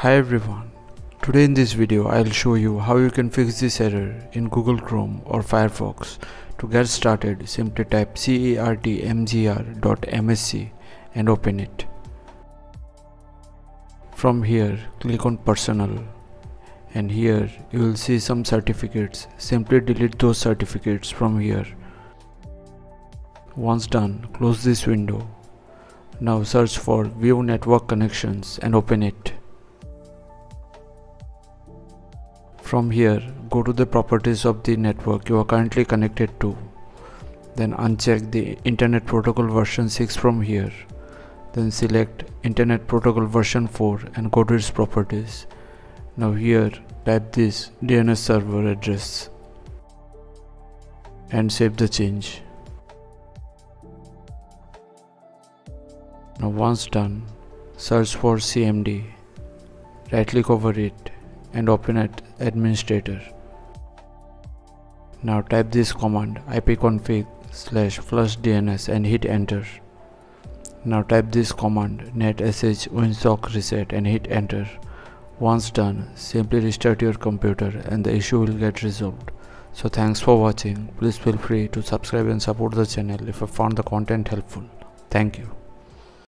Hi everyone, today in this video I'll show you how you can fix this error in Google Chrome or Firefox. To get started, simply type certmgr.msc and open it. From here, click on Personal and here you will see some certificates. Simply delete those certificates from here. Once done, close this window. Now search for View Network Connections and open it. From here, go to the properties of the network you are currently connected to. Then uncheck the Internet Protocol version 6 from here. Then select Internet Protocol version 4 and go to its properties. Now here, type this DNS server address and save the change. Now once done, search for CMD. Right click over it and open it administrator. Now type this command ipconfig /flushdns and hit enter. Now type this command netsh winsock reset and hit enter. Once done, simply restart your computer and the issue will get resolved. So thanks for watching. Please feel free to subscribe and support the channel if you found the content helpful. Thank you.